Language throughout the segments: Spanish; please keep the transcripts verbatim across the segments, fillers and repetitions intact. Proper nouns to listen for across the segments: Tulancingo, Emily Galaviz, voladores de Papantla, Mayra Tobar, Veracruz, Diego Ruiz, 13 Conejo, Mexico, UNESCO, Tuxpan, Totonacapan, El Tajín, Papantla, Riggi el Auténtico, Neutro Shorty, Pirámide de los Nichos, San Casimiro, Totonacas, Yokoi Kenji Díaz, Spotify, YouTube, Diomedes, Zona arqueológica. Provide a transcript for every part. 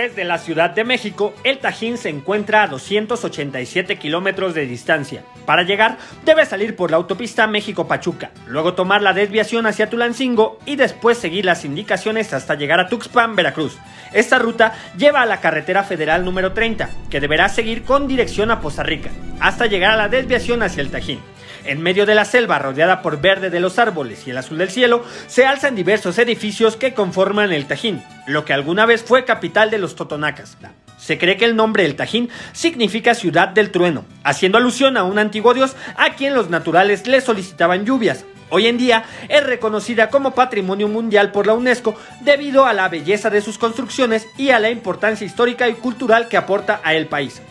Desde la Ciudad de México, El Tajín se encuentra a doscientos ochenta y siete kilómetros de distancia. Para llegar, debes salir por la autopista México-Pachuca, luego tomar la desviación hacia Tulancingo y después seguir las indicaciones hasta llegar a Tuxpan, Veracruz. Esta ruta lleva a la carretera federal número treinta, que deberá seguir con dirección a Poza Rica, hasta llegar a la desviación hacia El Tajín. En medio de la selva, rodeada por verde de los árboles y el azul del cielo, se alzan diversos edificios que conforman El Tajín, lo que alguna vez fue capital de los Totonacas. Se cree que el nombre El Tajín significa ciudad del trueno, haciendo alusión a un antiguo dios a quien los naturales le solicitaban lluvias. Hoy en día es reconocida como Patrimonio Mundial por la UNESCO debido a la belleza de sus construcciones y a la importancia histórica y cultural que aporta a el país.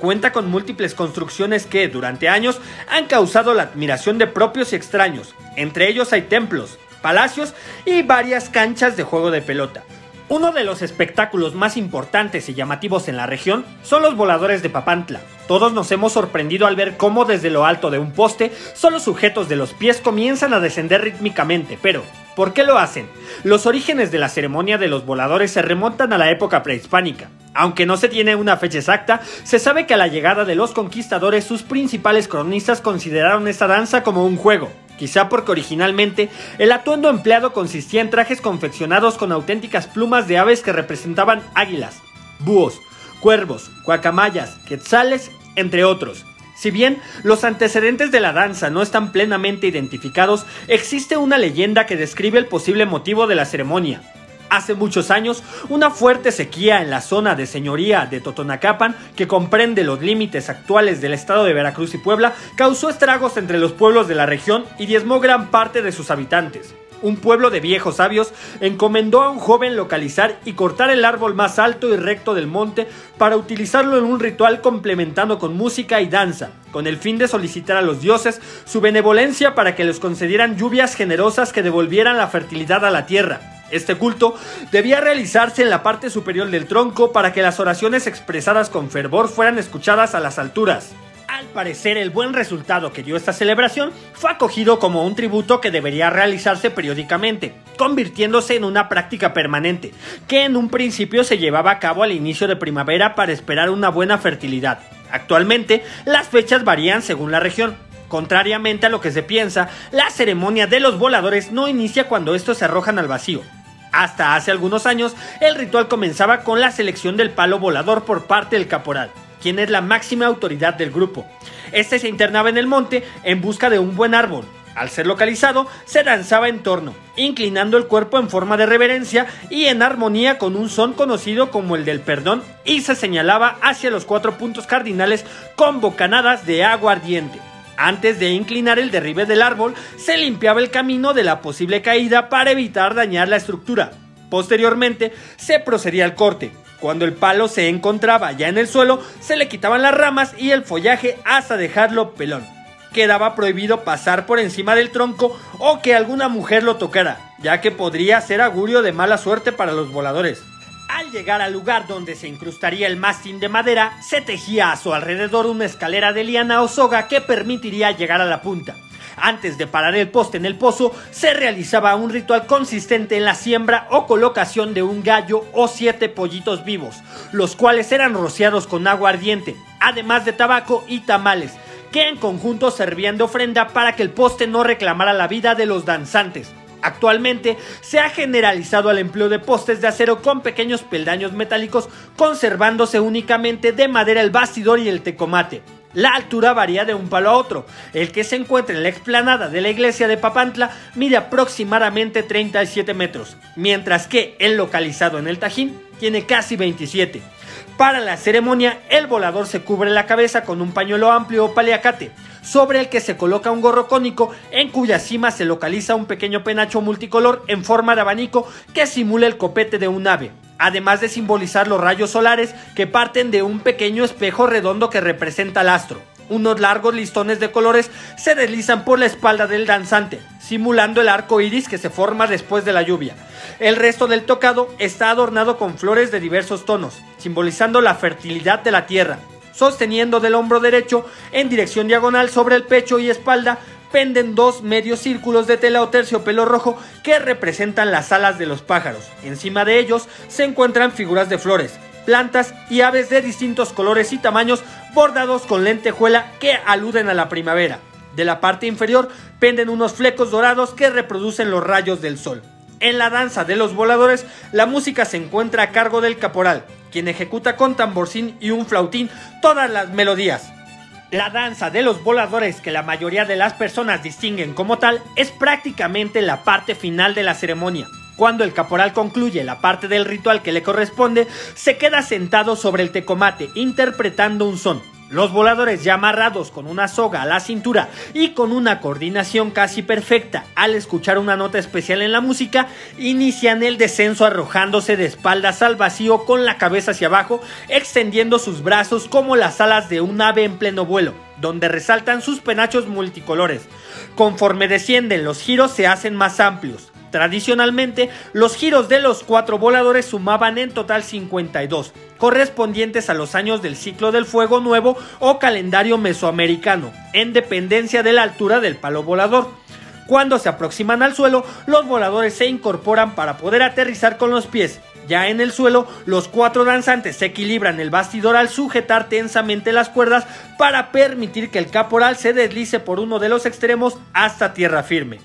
Cuenta con múltiples construcciones que, durante años, han causado la admiración de propios y extraños. Entre ellos hay templos, palacios y varias canchas de juego de pelota. Uno de los espectáculos más importantes y llamativos en la región son los voladores de Papantla. Todos nos hemos sorprendido al ver cómo desde lo alto de un poste, solo sujetos de los pies comienzan a descender rítmicamente, pero ¿por qué lo hacen? Los orígenes de la ceremonia de los voladores se remontan a la época prehispánica. Aunque no se tiene una fecha exacta, se sabe que a la llegada de los conquistadores sus principales cronistas consideraron esta danza como un juego, quizá porque originalmente el atuendo empleado consistía en trajes confeccionados con auténticas plumas de aves que representaban águilas, búhos, cuervos, guacamayas, quetzales, entre otros. Si bien los antecedentes de la danza no están plenamente identificados, existe una leyenda que describe el posible motivo de la ceremonia. Hace muchos años, una fuerte sequía en la zona de señoría de Totonacapan, que comprende los límites actuales del estado de Veracruz y Puebla, causó estragos entre los pueblos de la región y diezmó gran parte de sus habitantes. Un pueblo de viejos sabios encomendó a un joven localizar y cortar el árbol más alto y recto del monte para utilizarlo en un ritual complementando con música y danza, con el fin de solicitar a los dioses su benevolencia para que les concedieran lluvias generosas que devolvieran la fertilidad a la tierra. Este culto debía realizarse en la parte superior del tronco para que las oraciones expresadas con fervor fueran escuchadas a las alturas. Al parecer, el buen resultado que dio esta celebración fue acogido como un tributo que debería realizarse periódicamente, convirtiéndose en una práctica permanente, que en un principio se llevaba a cabo al inicio de primavera para esperar una buena fertilidad. Actualmente, las fechas varían según la región. Contrariamente a lo que se piensa, la ceremonia de los voladores no inicia cuando estos se arrojan al vacío. Hasta hace algunos años, el ritual comenzaba con la selección del palo volador por parte del caporal, quien es la máxima autoridad del grupo. Este se internaba en el monte en busca de un buen árbol. Al ser localizado, se danzaba en torno, inclinando el cuerpo en forma de reverencia y en armonía con un son conocido como el del perdón, y se señalaba hacia los cuatro puntos cardinales con bocanadas de agua ardiente. Antes de inclinar el derribe del árbol, se limpiaba el camino de la posible caída para evitar dañar la estructura. Posteriormente, se procedía al corte. Cuando el palo se encontraba ya en el suelo, se le quitaban las ramas y el follaje hasta dejarlo pelón. Quedaba prohibido pasar por encima del tronco o que alguna mujer lo tocara, ya que podría ser augurio de mala suerte para los voladores. Al llegar al lugar donde se incrustaría el mástil de madera, se tejía a su alrededor una escalera de liana o soga que permitiría llegar a la punta. Antes de parar el poste en el pozo, se realizaba un ritual consistente en la siembra o colocación de un gallo o siete pollitos vivos, los cuales eran rociados con agua ardiente, además de tabaco y tamales, que en conjunto servían de ofrenda para que el poste no reclamara la vida de los danzantes. Actualmente se ha generalizado el empleo de postes de acero con pequeños peldaños metálicos, conservándose únicamente de madera el bastidor y el tecomate. La altura varía de un palo a otro. El que se encuentra en la explanada de la iglesia de Papantla mide aproximadamente treinta y siete metros, mientras que el localizado en El Tajín tiene casi veintisiete. Para la ceremonia, el volador se cubre la cabeza con un pañuelo amplio o paliacate, sobre el que se coloca un gorro cónico en cuya cima se localiza un pequeño penacho multicolor en forma de abanico que simula el copete de un ave, además de simbolizar los rayos solares que parten de un pequeño espejo redondo que representa al astro. Unos largos listones de colores se deslizan por la espalda del danzante, simulando el arco iris que se forma después de la lluvia. El resto del tocado está adornado con flores de diversos tonos, simbolizando la fertilidad de la tierra. Sosteniendo del hombro derecho en dirección diagonal sobre el pecho y espalda, penden dos medios círculos de tela o terciopelo rojo que representan las alas de los pájaros. Encima de ellos se encuentran figuras de flores, plantas y aves de distintos colores y tamaños bordados con lentejuela que aluden a la primavera. De la parte inferior penden unos flecos dorados que reproducen los rayos del sol. En la danza de los voladores, la música se encuentra a cargo del caporal, quien ejecuta con tamborcín y un flautín todas las melodías. La danza de los voladores, que la mayoría de las personas distinguen como tal, es prácticamente la parte final de la ceremonia. Cuando el caporal concluye la parte del ritual que le corresponde, se queda sentado sobre el tecomate interpretando un son. Los voladores, ya amarrados con una soga a la cintura y con una coordinación casi perfecta al escuchar una nota especial en la música, inician el descenso arrojándose de espaldas al vacío con la cabeza hacia abajo, extendiendo sus brazos como las alas de un ave en pleno vuelo, donde resaltan sus penachos multicolores. Conforme descienden, los giros se hacen más amplios. Tradicionalmente, los giros de los cuatro voladores sumaban en total cincuenta y dos, correspondientes a los años del ciclo del fuego nuevo o calendario mesoamericano, en dependencia de la altura del palo volador. Cuando se aproximan al suelo, los voladores se incorporan para poder aterrizar con los pies. Ya en el suelo, los cuatro danzantes se equilibran el bastidor al sujetar tensamente las cuerdas para permitir que el caporal se deslice por uno de los extremos hasta tierra firme.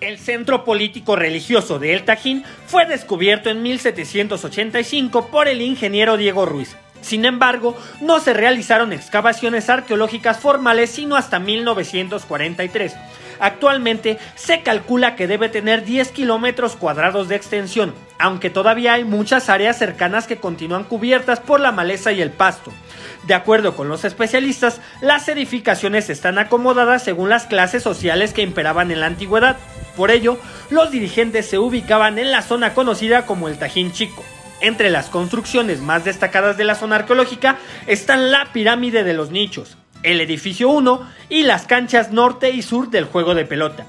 El centro político religioso de El Tajín fue descubierto en mil setecientos ochenta y cinco por el ingeniero Diego Ruiz. Sin embargo, no se realizaron excavaciones arqueológicas formales sino hasta mil novecientos cuarenta y tres. Actualmente se calcula que debe tener diez kilómetros cuadrados de extensión, aunque todavía hay muchas áreas cercanas que continúan cubiertas por la maleza y el pasto. De acuerdo con los especialistas, las edificaciones están acomodadas según las clases sociales que imperaban en la antigüedad. Por ello, los dirigentes se ubicaban en la zona conocida como el Tajín Chico. Entre las construcciones más destacadas de la zona arqueológica están la Pirámide de los Nichos, el edificio uno y las canchas norte y sur del juego de pelota.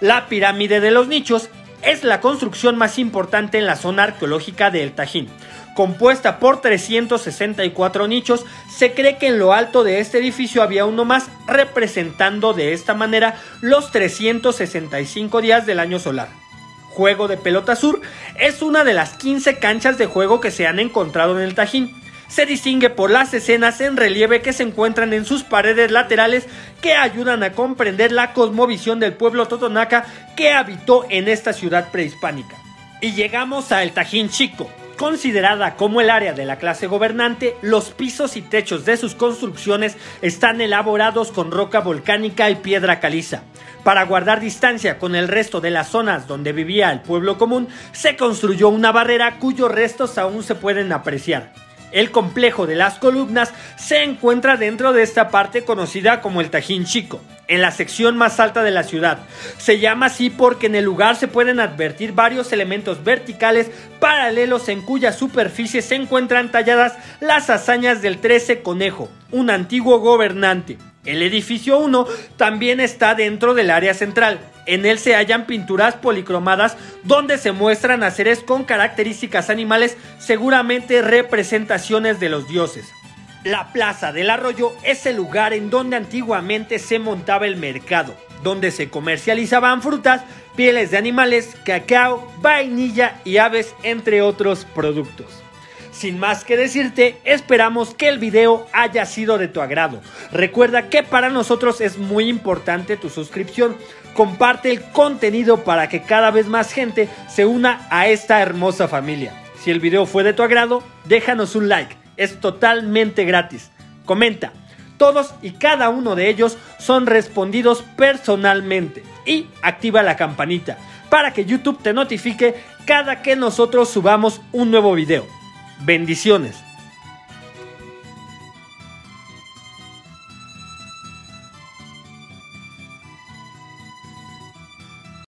La Pirámide de los Nichos es la construcción más importante en la zona arqueológica de El Tajín. Compuesta por trescientos sesenta y cuatro nichos, se cree que en lo alto de este edificio había uno más, representando de esta manera los trescientos sesenta y cinco días del año solar. Juego de pelota sur es una de las quince canchas de juego que se han encontrado en El Tajín. Se distingue por las escenas en relieve que se encuentran en sus paredes laterales que ayudan a comprender la cosmovisión del pueblo totonaca que habitó en esta ciudad prehispánica. Y llegamos a El Tajín Chico. Considerada como el área de la clase gobernante, los pisos y techos de sus construcciones están elaborados con roca volcánica y piedra caliza. Para guardar distancia con el resto de las zonas donde vivía el pueblo común, se construyó una barrera cuyos restos aún se pueden apreciar. El complejo de las columnas se encuentra dentro de esta parte conocida como el Tajín Chico, en la sección más alta de la ciudad. Se llama así porque en el lugar se pueden advertir varios elementos verticales paralelos en cuya superficie se encuentran talladas las hazañas del trece Conejo, un antiguo gobernante. El edificio uno también está dentro del área central. En él se hallan pinturas policromadas donde se muestran a seres con características animales, seguramente representaciones de los dioses. La plaza del arroyo es el lugar en donde antiguamente se montaba el mercado, donde se comercializaban frutas, pieles de animales, cacao, vainilla y aves, entre otros productos. Sin más que decirte, esperamos que el video haya sido de tu agrado. Recuerda que para nosotros es muy importante tu suscripción. Comparte el contenido para que cada vez más gente se una a esta hermosa familia. Si el video fue de tu agrado, déjanos un like. Es totalmente gratis. Comenta. Todos y cada uno de ellos son respondidos personalmente. Y activa la campanita para que YouTube te notifique cada que nosotros subamos un nuevo video. Bendiciones.